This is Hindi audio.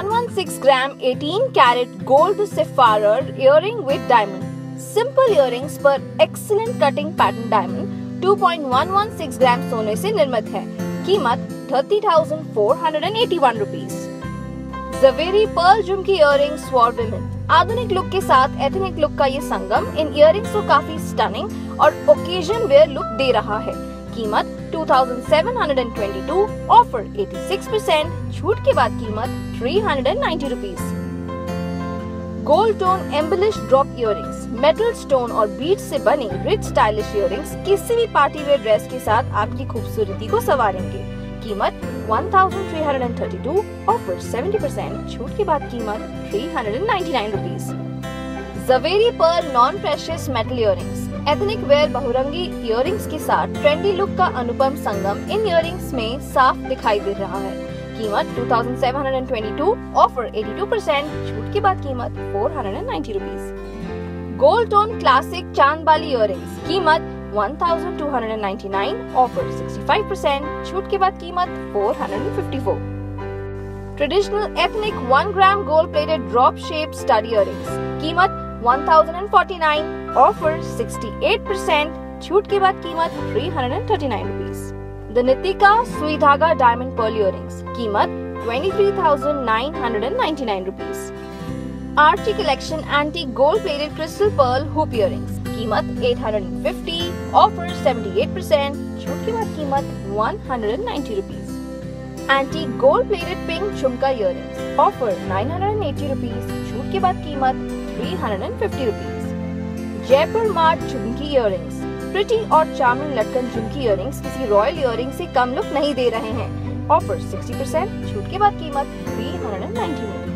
116 gram 18 carat gold sapphire earring with diamond. Simple earrings पर excellent cutting pattern diamond 2.116 gram सोने से निर्मित है. कीमत 30,481 rupees. Zaveri pearl Jhumki earrings for women. आधुनिक लुक के साथ एथनिक लुक का ये संगम इन earrings को काफी stunning और occasion wear लुक दे रहा है. कीमत 2722. ऑफर 86% छूट के बाद कीमत 390 rupees. Gold tone embellish drop earrings metal stone और बीट से बनी रिच स्टाइलिश इयररिंग्स किसी भी पार्टी वेयर ड्रेस के साथ आपकी खूबसूरती को संवारेंगे. कीमत 1332. ऑफर 70% छूट के बाद कीमत 399 rupees. Zaveri pearl non precious metal earrings ethnic wear बहुरंगी इयररिंग्स के साथ ट्रेंडी लुक का अनुपम संगम इन इयररिंग्स में साफ दिखाई दे रहा है. कीमत 2722. ऑफर 82% छूट के बाद कीमत 490 रुपीस. गोल्ड टोन क्लासिक चांद बाली इयररिंग्स कीमत 1299. ऑफर 65% छूट के बाद कीमत 454. Traditional ethnic 1 gram gold plated drop shape stud earrings कीमत 1049. ऑफर 68% छूट के बाद कीमत 339 रुपीस. द नितिका स्विथागा डायमंड पर्ल इयररिंग्स कीमत 23,999 rupees. Archie collection antique gold plated crystal pearl hoop earrings कीमत 850. ऑफर 78% छूट के बाद कीमत 190 rupees. Antique gold plated pink झुमका इयररिंग्स ऑफर 980 रुपीस. छूट के बाद कीमत 350 रुपीस. जयपुर मार्ट झुमकी इयररिंग्स प्रिटी और चार्मिंग लटकन झुमकी इयररिंग्स किसी रॉयल इयररिंग से कम लुक नहीं दे रहे हैं. ऑफर 60% छूट के बाद कीमत 390.